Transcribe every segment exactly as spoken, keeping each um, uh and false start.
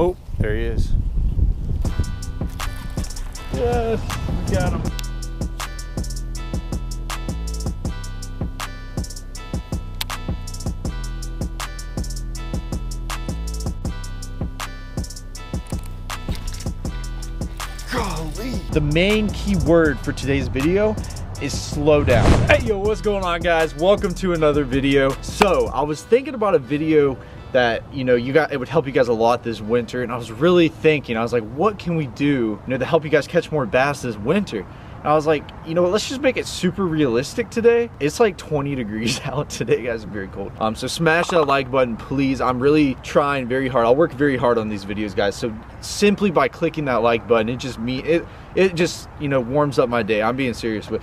Oh, there he is. Yes, we got him. Golly. The main key word for today's video is slow down. Hey yo, what's going on guys? Welcome to another video. So I was thinking about a video that, you know, you got, it would help you guys a lot this winter, and I was really thinking, I was like, what can we do, you know, to help you guys catch more bass this winter? And I was like, you know what, let's just make it super realistic today. It's like twenty degrees out today, guys. It's very cold. Um, so smash that like button, please. I'm really trying very hard. I'll work very hard on these videos, guys. So simply by clicking that like button, it just me, it, it just, you know, warms up my day. I'm being serious, but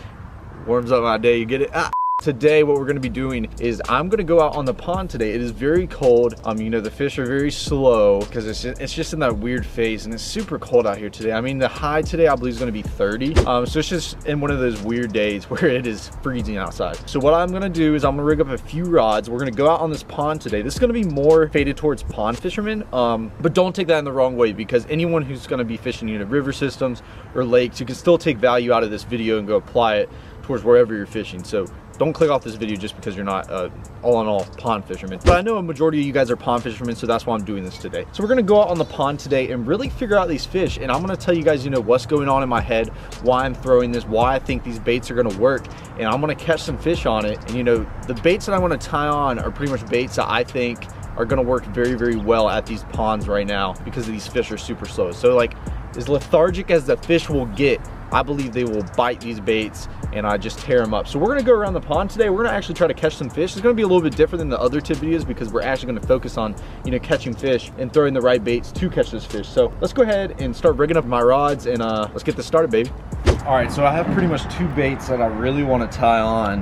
warms up my day. You get it? Ah. Today what we're going to be doing is I'm going to go out on the pond today. It is very cold. Um you know, the fish are very slow because it's it's just in that weird phase, and it's super cold out here today. I mean, the high today I believe is going to be thirty. Um so it's just in one of those weird days where it is freezing outside. So what I'm going to do is I'm going to rig up a few rods. We're going to go out on this pond today. This is going to be more faded towards pond fishermen, um but don't take that in the wrong way, because anyone who's going to be fishing, you know, river systems or lakes, you can still take value out of this video and go apply it towards wherever you're fishing. So don't click off this video just because you're not uh, all in all pond fishermen. But I know a majority of you guys are pond fishermen, so that's why I'm doing this today. So we're gonna go out on the pond today and really figure out these fish. And I'm gonna tell you guys, you know, what's going on in my head, why I'm throwing this, why I think these baits are gonna work. And I'm gonna catch some fish on it. And you know, the baits that I wanna tie on are pretty much baits that I think are gonna work very, very well at these ponds right now, because these fish are super slow. So like, as lethargic as the fish will get, I believe they will bite these baits, and I just tear them up. So we're gonna go around the pond today. We're gonna actually try to catch some fish. It's gonna be a little bit different than the other tip videos, because we're actually gonna focus on, you know, catching fish and throwing the right baits to catch those fish. So let's go ahead and start rigging up my rods, and uh, let's get this started, baby. All right, so I have pretty much two baits that I really wanna tie on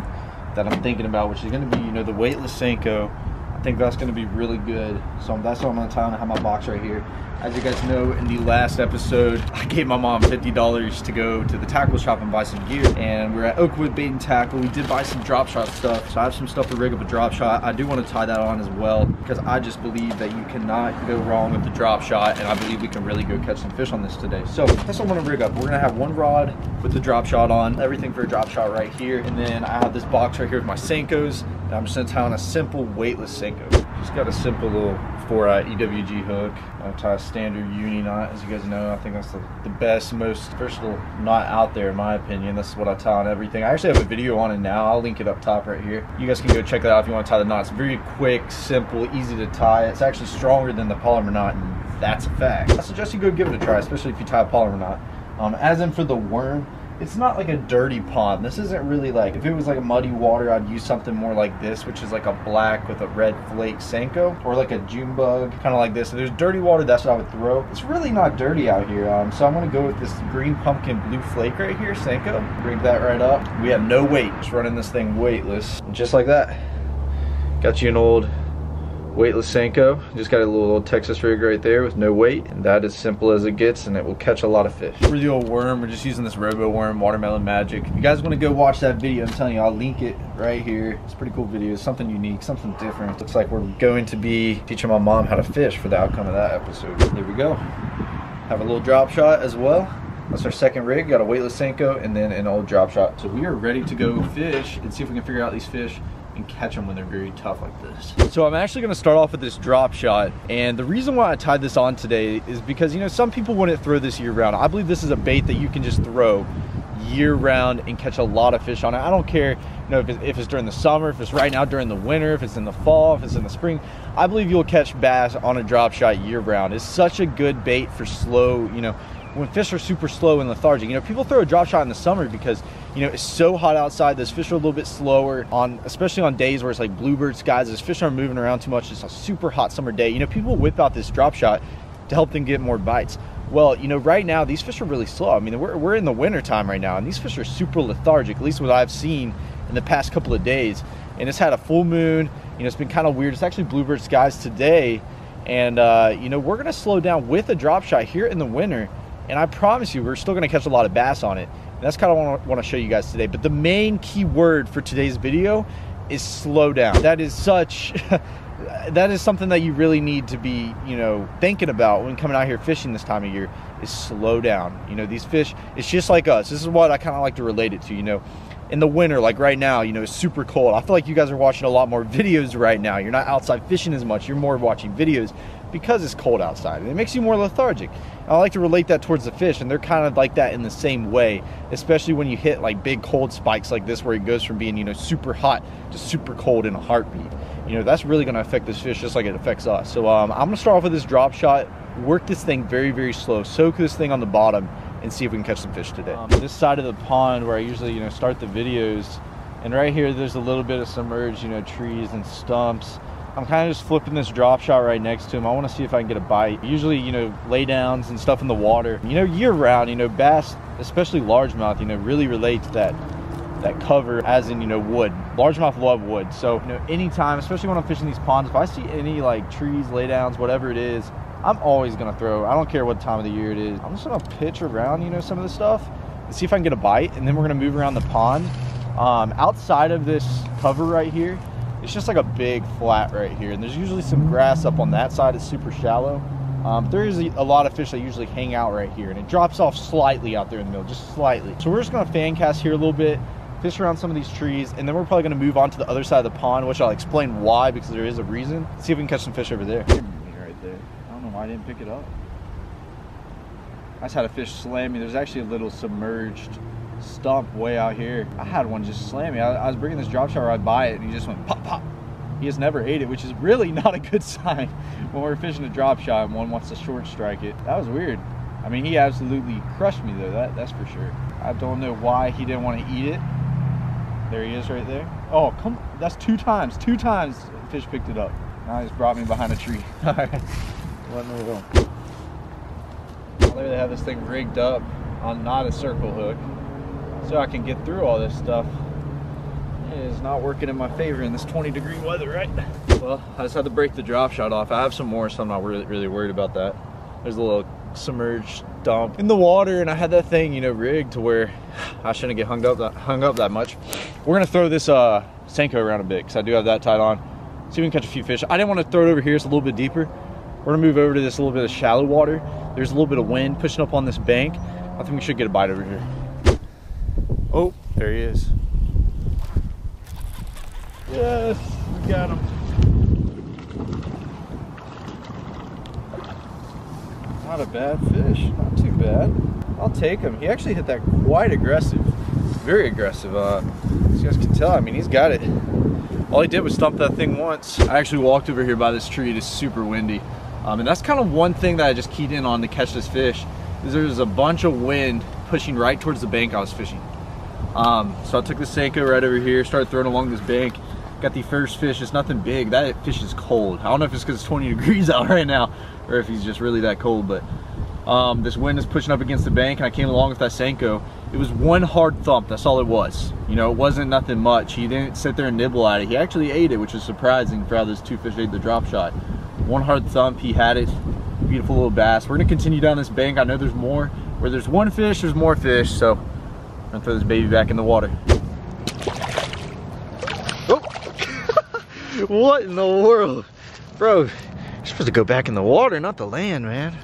that I'm thinking about, which is gonna be, you know, the weightless Senko. I think that's gonna be really good. So that's what I'm gonna tie on. I have my box right here. As you guys know, in the last episode, I gave my mom fifty dollars to go to the tackle shop and buy some gear. And we're at Oakwood Bait and Tackle. We did buy some drop shot stuff. So I have some stuff to rig up a drop shot. I do want to tie that on as well, because I just believe that you cannot go wrong with the drop shot. And I believe we can really go catch some fish on this today. So that's what I'm going to rig up. We're going to have one rod with the drop shot on, everything for a drop shot right here. And then I have this box right here with my Senkos. And I'm just going to tie on a simple weightless Senko. Just got a simple little four-eye E W G hook. I'll tie a standard uni knot, as you guys know. I think that's the, the best, most versatile knot out there, in my opinion. That's what I tie on everything. I actually have a video on it now. I'll link it up top right here. You guys can go check that out if you want to tie the knot. It's very quick, simple, easy to tie. It's actually stronger than the Palomar knot, and that's a fact. I suggest you go give it a try, especially if you tie a Palomar knot. Um, as in for the worm, it's not like a dirty pond. This isn't really like, if it was like a muddy water, I'd use something more like this, which is like a black with a red flake Senko, or like a June bug, kind of like this. If there's dirty water, that's what I would throw. It's really not dirty out here. Um, so I'm gonna go with this green pumpkin blue flake right here, Senko. Bring that right up. We have no weight, just running this thing weightless. And just like that, got you an old weightless Senko. Just got a little, little Texas rig right there with no weight, and that is simple as it gets, and it will catch a lot of fish. For the old worm, we're just using this Robo Worm Watermelon Magic. If you guys want to go watch that video, I'm telling you, I'll link it right here. It's a pretty cool video. It's something unique, something different. Looks like we're going to be teaching my mom how to fish for the outcome of that episode. There we go. Have a little drop shot as well. That's our second rig. Got a weightless Senko and then an old drop shot. So we are ready to go fish and see if we can figure out these fish and catch them when they're very tough like this. So I'm actually gonna start off with this drop shot. And the reason why I tied this on today is because, you know, some people wouldn't throw this year round. I believe this is a bait that you can just throw year round and catch a lot of fish on it. I don't care, you know, if it's, if it's during the summer, if it's right now during the winter, if it's in the fall, if it's in the spring. I believe you'll catch bass on a drop shot year round. It's such a good bait for slow, you know, when fish are super slow and lethargic. You know, people throw a drop shot in the summer because, you know, it's so hot outside. Those fish are a little bit slower on, especially on days where it's like bluebird skies. Those fish aren't moving around too much. It's a super hot summer day. You know, people whip out this drop shot to help them get more bites. Well, you know, right now these fish are really slow. I mean, we're, we're in the winter time right now, and these fish are super lethargic, at least what I've seen in the past couple of days. And it's had a full moon. You know, it's been kind of weird. It's actually bluebird skies today. And, uh, you know, we're going to slow down with a drop shot here in the winter. And I promise you, we're still going to catch a lot of bass on it. And that's kind of what I want to show you guys today. But the main key word for today's video is slow down. That is such that is something that you really need to be, you know, thinking about when coming out here fishing this time of year, is slow down. You know, these fish, it's just like us. This is what I kind of like to relate it to, you know. In the winter, like right now, you know, it's super cold. I feel like you guys are watching a lot more videos right now. You're not outside fishing as much. You're more watching videos because it's cold outside, and it makes you more lethargic. And I like to relate that towards the fish, and they're kind of like that in the same way, especially when you hit like big cold spikes like this, where it goes from being, you know, super hot to super cold in a heartbeat. You know, that's really going to affect this fish just like it affects us. So um, I'm going to start off with this drop shot, work this thing very, very slow, soak this thing on the bottom, and see if we can catch some fish today. Um, this side of the pond where I usually, you know, start the videos, and right here there's a little bit of submerged, you know, trees and stumps. I'm kind of just flipping this drop shot right next to him. I want to see if I can get a bite. Usually, you know, lay downs and stuff in the water, you know, year round, you know, bass, especially largemouth, you know, really relate to that that cover, as in, you know, wood. Largemouth love wood. So, you know, anytime, especially when I'm fishing these ponds, if I see any like trees, lay downs, whatever it is, I'm always gonna throw. I don't care what time of the year it is. I'm just gonna pitch around, you know, some of this stuff and see if I can get a bite, and then we're gonna move around the pond. Um, outside of this cover right here, it's just like a big flat right here, and there's usually some grass up on that side. It's super shallow. Um, there is a lot of fish that usually hang out right here, and it drops off slightly out there in the middle, just slightly. So we're just gonna fan cast here a little bit, fish around some of these trees, and then we're probably gonna move on to the other side of the pond, which I'll explain why, because there is a reason. See if we can catch some fish over there. Right there. I didn't pick it up. I just had a fish slam me. There's actually a little submerged stump way out here. I had one just slam me. I, I was bringing this drop shot right by it, and he just went pop, pop. He has never ate it, which is really not a good sign when we're fishing a drop shot and one wants to short strike it. That was weird. I mean, he absolutely crushed me though, that, that's for sure. I don't know why he didn't want to eat it. There he is right there. Oh, come on. That's two times. Two times the fish picked it up. Now he's brought me behind a tree. All right. Well, there they have this thing rigged up on not a circle hook, so I can get through all this stuff. It is not working in my favor in this twenty degree weather, right? Well, I just had to break the drop shot off. I have some more, so I'm not really, really worried about that. There's a little submerged dump in the water, and I had that thing, you know, rigged to where I shouldn't get hung up that, hung up that much. We're gonna throw this uh, Senko around a bit, because I do have that tied on. See if we can catch a few fish. I didn't want to throw it over here. It's a little bit deeper. We're gonna move over to this little bit of shallow water. There's a little bit of wind pushing up on this bank. I think we should get a bite over here. Oh, there he is. Yes, we got him. Not a bad fish, not too bad. I'll take him. He actually hit that quite aggressive, very aggressive. Uh, as you guys can tell, I mean, he's got it. All he did was stump that thing once. I actually walked over here by this tree. It is super windy. Um, and that's kind of one thing that I just keyed in on to catch this fish, is there was a bunch of wind pushing right towards the bank I was fishing. Um, so I took the Senko right over here, started throwing along this bank, got the first fish. It's nothing big. That fish is cold. I don't know if it's because it's twenty degrees out right now, or if he's just really that cold, but um, this wind is pushing up against the bank, and I came along with that Senko. It was one hard thump, that's all it was. You know, it wasn't nothing much. He didn't sit there and nibble at it. He actually ate it, which is surprising for how those two fish ate the drop shot. One hard thump, he had it. Beautiful little bass. We're gonna continue down this bank. I know there's more. Where there's one fish, there's more fish. So I'm gonna throw this baby back in the water. Oh. What in the world? Bro, you're supposed to go back in the water, not the land, man.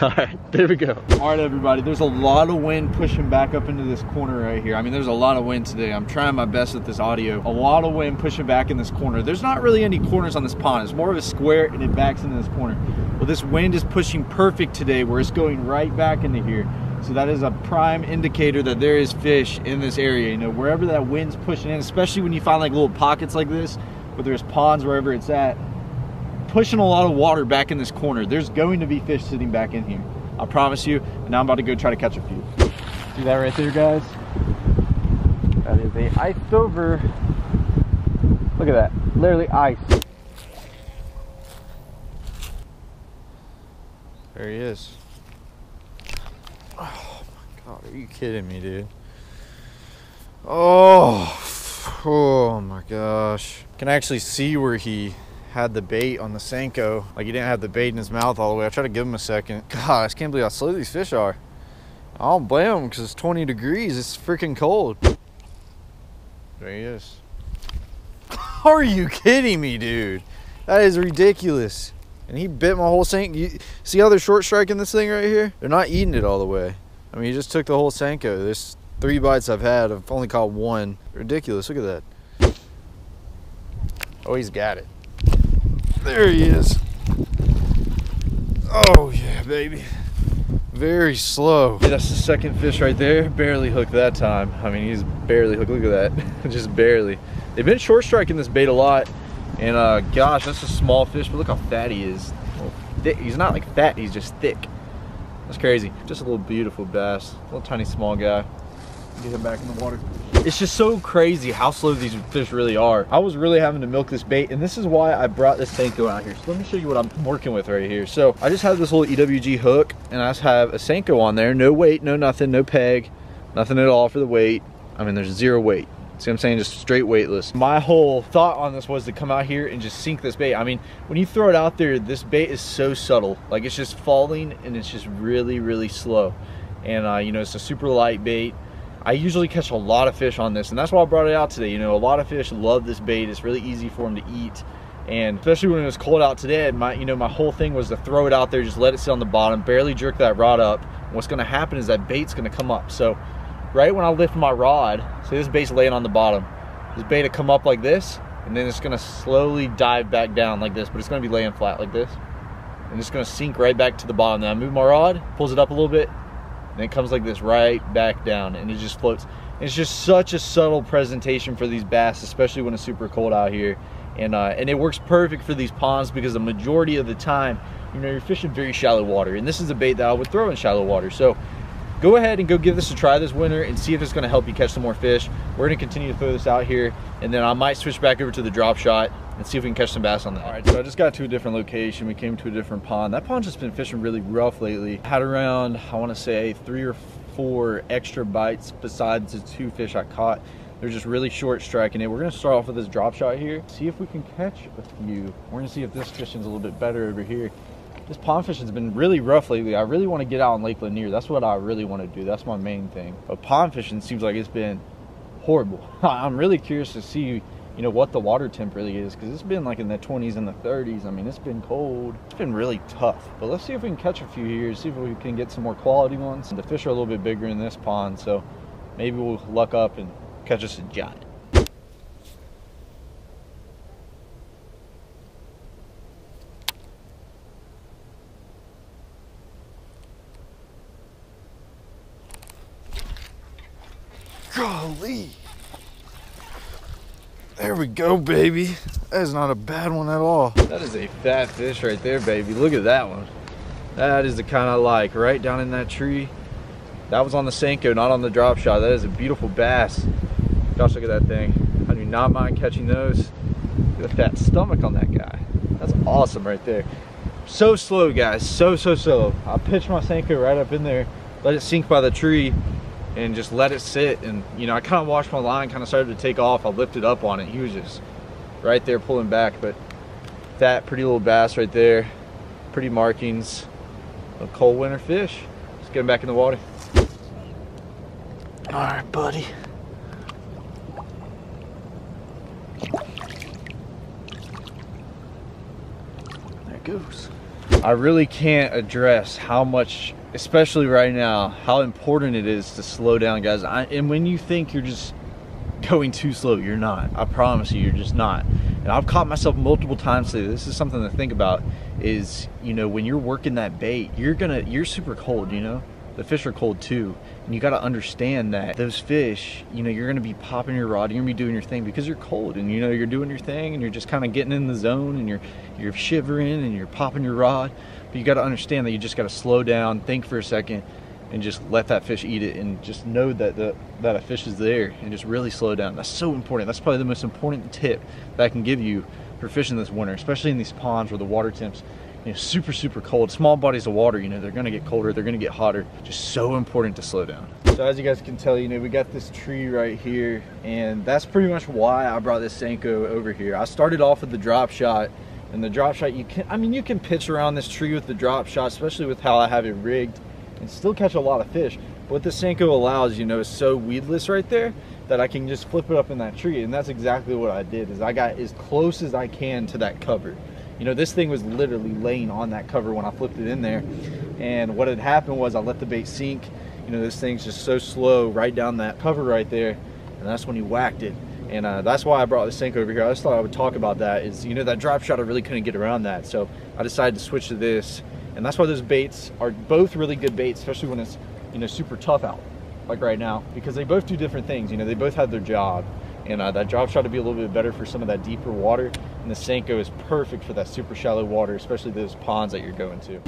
All right, there we go. All right, everybody, there's a lot of wind pushing back up into this corner right here. I mean, there's a lot of wind today. I'm trying my best with this audio. A lot of wind pushing back in this corner. There's not really any corners on this pond. It's more of a square, and it backs into this corner. Well, this wind is pushing perfect today, where it's going right back into here. So that is a prime indicator that there is fish in this area. You know, wherever that wind's pushing in, especially when you find like little pockets like this, but there's ponds wherever it's at, pushing a lot of water back in this corner. There's going to be fish sitting back in here, I promise you. And now I'm about to go try to catch a few. See that right there, guys? That is a iced over. Look at that, literally ice. There he is. Oh my God, are you kidding me, dude? Oh, oh my gosh. Can I actually see where he had the bait on the Senko. Like, he didn't have the bait in his mouth all the way. I tried to give him a second. God, I just can't believe how slow these fish are. I don't blame them, because it's twenty degrees. It's freaking cold. There he is. Are you kidding me, dude? That is ridiculous. And he bit my whole Senko. You see how they're short striking this thing right here? They're not eating it all the way. I mean, he just took the whole Senko. There's three bites I've had. I've only caught one. Ridiculous. Look at that. Oh, he's got it. There he is. Oh, yeah, baby. Very slow. Yeah, that's the second fish right there. Barely hooked that time. I mean, he's barely hooked. Look at that. Just barely. They've been short striking this bait a lot. And uh, gosh, that's a small fish, but look how fat he is. Thick. He's not like fat, he's just thick. That's crazy. Just a little beautiful bass. Little tiny small guy. Get him back in the water. It's just so crazy how slow these fish really are. I was really having to milk this bait, and this is why I brought this Senko out here. So let me show you what I'm working with right here. So I just have this little E W G hook, and I just have a Senko on there. No weight, no nothing, no peg, nothing at all for the weight. I mean, there's zero weight. See what I'm saying? Just straight weightless. My whole thought on this was to come out here and just sink this bait. I mean, when you throw it out there, this bait is so subtle. Like, it's just falling, and it's just really, really slow. And, uh, you know, it's a super light bait. I usually catch a lot of fish on this, and that's why I brought it out today. You know, a lot of fish love this bait. It's really easy for them to eat. And especially when it was cold out today, my, you know, my whole thing was to throw it out there, just let it sit on the bottom, barely jerk that rod up. And what's going to happen is that bait's going to come up. So right when I lift my rod, see this bait's laying on the bottom. This bait will come up like this, and then it's gonna slowly dive back down like this, but it's gonna be laying flat like this. And it's gonna sink right back to the bottom. Then I move my rod, pulls it up a little bit, and it comes like this right back down, and it just floats. And it's just such a subtle presentation for these bass, especially when it's super cold out here. And, uh, and it works perfect for these ponds because the majority of the time, you know, you're fishing very shallow water, and this is a bait that I would throw in shallow water. So go ahead and go give this a try this winter and see if it's gonna help you catch some more fish. We're gonna continue to throw this out here, and then I might switch back over to the drop shot and see if we can catch some bass on that. All right, so I just got to a different location. We came to a different pond. That pond's just been fishing really rough lately. Had around, I wanna say, three or four extra bites besides the two fish I caught. They're just really short striking it. We're gonna start off with this drop shot here, see if we can catch a few. We're gonna see if this fishing's a little bit better over here. This pond fishing has been really rough lately. I really want to get out on Lake Lanier. That's what I really want to do. That's my main thing. But pond fishing seems like it's been horrible. I'm really curious to see, you know, what the water temp really is, because it's been like in the twenties and the thirties. I mean, it's been cold. It's been really tough. But let's see if we can catch a few here, see if we can get some more quality ones. The fish are a little bit bigger in this pond, so maybe we'll luck up and catch us a giant. Golly, there we go, baby. That is not a bad one at all. That is a fat fish right there, baby. Look at that one. That is the kind I like, right down in that tree. That was on the Senko, not on the drop shot. That is a beautiful bass. Gosh, look at that thing. I do not mind catching those. Look at that stomach on that guy. That's awesome right there. So slow, guys, so, so slow. I pitched my Senko right up in there, let it sink by the tree, and just let it sit. And you know, I kind of watched my line kind of started to take off. I lifted up on it. He was just right there pulling back. But that pretty little bass right there, pretty markings, a cold winter fish. Let's get him back in the water. All right, buddy. There it goes. I really can't address how much, especially right now, how important it is to slow down, guys. I, and when you think you're just going too slow, you're not. I promise you, you're just not. And I've caught myself multiple times today. This is something to think about is, you know, when you're working that bait, you're gonna, you're super cold, you know? The fish are cold too. And you gotta understand that those fish, you know, you're gonna be popping your rod, you're gonna be doing your thing because you're cold, and you know, you're doing your thing and you're just kind of getting in the zone, and you're, you're shivering and you're popping your rod. But you gotta understand that you just gotta slow down, think for a second, and just let that fish eat it, and just know that the, that a fish is there, and just really slow down. That's so important. That's probably the most important tip that I can give you for fishing this winter, especially in these ponds where the water temps, you know, super, super cold. Small bodies of water, you know, they're gonna get colder, they're gonna get hotter. Just so important to slow down. So as you guys can tell, you know, we got this tree right here, and that's pretty much why I brought this Senko over here. I started off with the drop shot, and the drop shot, you can, I mean, you can pitch around this tree with the drop shot, especially with how I have it rigged, and still catch a lot of fish. But what the Senko allows, you know, is so weedless right there. that I can just flip it up in that tree. And that's exactly what I did, is I got as close as I can to that cover. You know, this thing was literally laying on that cover when I flipped it in there. And what had happened was I let the bait sink. You know, this thing's just so slow right down that cover right there. And that's when he whacked it. And uh, that's why I brought the Senko over here. I just thought I would talk about that. Is, you know, that drop shot, I really couldn't get around that. So I decided to switch to this. And that's why those baits are both really good baits, especially when it's, you know, super tough out, like right now, because they both do different things. You know, they both have their job. And uh, that drop shot would be a little bit better for some of that deeper water. And the Senko is perfect for that super shallow water, especially those ponds that you're going to.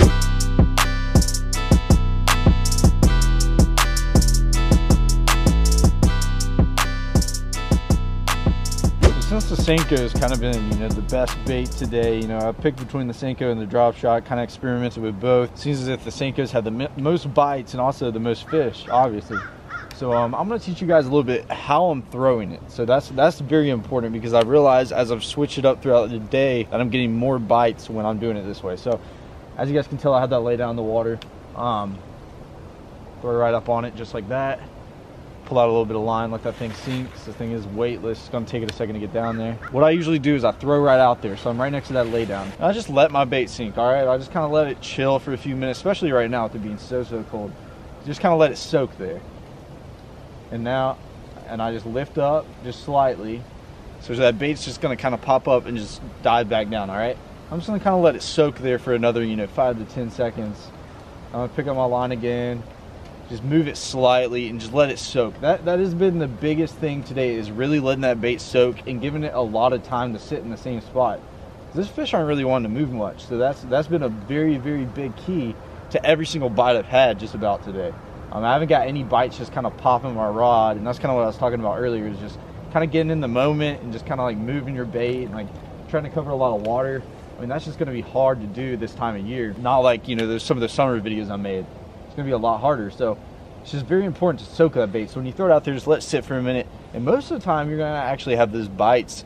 Since the Senko has kind of been, you know, the best bait today, you know, I picked between the Senko and the drop shot, kind of experimented with both. Seems as if the Senko's had the most bites and also the most fish, obviously. So um, I'm going to teach you guys a little bit how I'm throwing it. So that's that's very important, because I realize as I've switched it up throughout the day that I'm getting more bites when I'm doing it this way. So as you guys can tell, I had that lay down in the water. Um, throw right up on it just like that. Pull out a little bit of line, let that thing sinks. The thing is weightless. It's gonna take it a second to get down there. What I usually do is I throw right out there. So I'm right next to that lay down. I just let my bait sink, all right? I just kind of let it chill for a few minutes, especially right now with it being so, so cold. Just kind of let it soak there. And now, and I just lift up just slightly. So that bait's just gonna kind of pop up and just dive back down, all right? I'm just gonna kind of let it soak there for another, you know, five to ten seconds. I'm gonna pick up my line again. Just move it slightly and just let it soak. That that has been the biggest thing today, is really letting that bait soak and giving it a lot of time to sit in the same spot. This fish aren't really wanting to move much, so that's that's been a very, very big key to every single bite I've had just about today. Um, I haven't got any bites just kind of popping my rod, and that's kind of what I was talking about earlier, is just kind of getting in the moment and just kind of like moving your bait and like trying to cover a lot of water. I mean, that's just going to be hard to do this time of year. Not like, you know, there's some of the summer videos I made. It's gonna be a lot harder, so it's just very important to soak that bait. So when you throw it out there, just let it sit for a minute, and most of the time you're gonna actually have those bites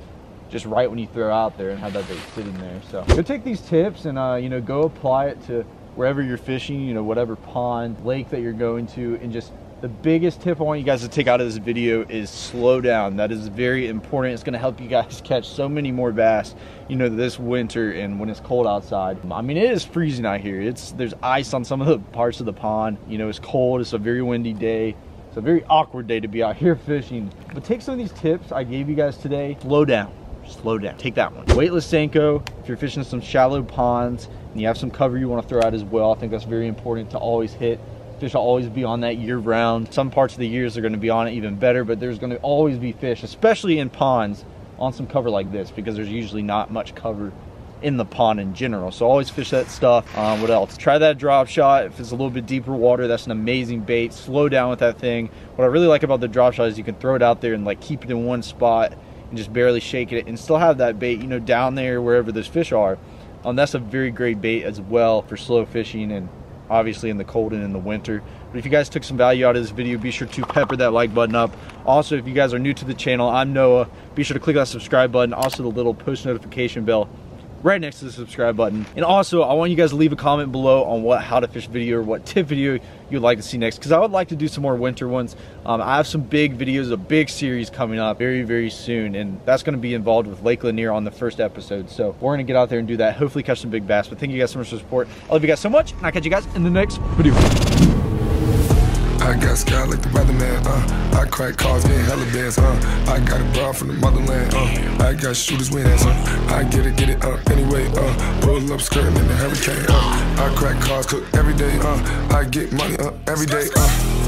just right when you throw out there and have that bait sit in there. So go take these tips and uh you know, go apply it to wherever you're fishing, you know, whatever pond, lake that you're going to. And just the biggest tip I want you guys to take out of this video is slow down. That is very important. It's going to help you guys catch so many more bass, you know, this winter and when it's cold outside. I mean, it is freezing out here. It's there's ice on some of the parts of the pond. You know, it's cold. It's a very windy day. It's a very awkward day to be out here fishing. But take some of these tips I gave you guys today. Slow down. Slow down. Take that one. Weightless Senko. If you're fishing some shallow ponds and you have some cover you want to throw out as well, I think that's very important to always hit. Fish will always be on that year round. Some parts of the years are going to be on it even better, but there's going to always be fish, especially in ponds, on some cover like this, because there's usually not much cover in the pond in general. So always fish that stuff. Um, what else? Try that drop shot. If it's a little bit deeper water, that's an amazing bait. Slow down with that thing. What I really like about the drop shot is you can throw it out there and like keep it in one spot and just barely shake it and still have that bait, you know, down there wherever those fish are. Um, that's a very great bait as well for slow fishing, and obviously in the cold and in the winter. But if you guys took some value out of this video, be sure to pepper that like button up. Also, if you guys are new to the channel, I'm Noah. Be sure to click that subscribe button, also the little post notification bell right next to the subscribe button. And also, I want you guys to leave a comment below on what how to fish video or what tip video you'd like to see next, because I would like to do some more winter ones. Um, I have some big videos, a big series coming up very, very soon, and that's going to be involved with Lake Lanier on the first episode. So we're going to get out there and do that, hopefully catch some big bass. But thank you guys so much for the support. I love you guys so much, and I'll catch you guys in the next video. I got sky like the weatherman, uh. I crack cars, get hella bands, uh. I got a bra from the motherland, uh. I got shooters with hands, uh. I get it, get it, uh. Anyway, uh. Roll up skirting in the hurricane, uh. I crack cars, cook every day, uh. I get money, uh. Every day, uh.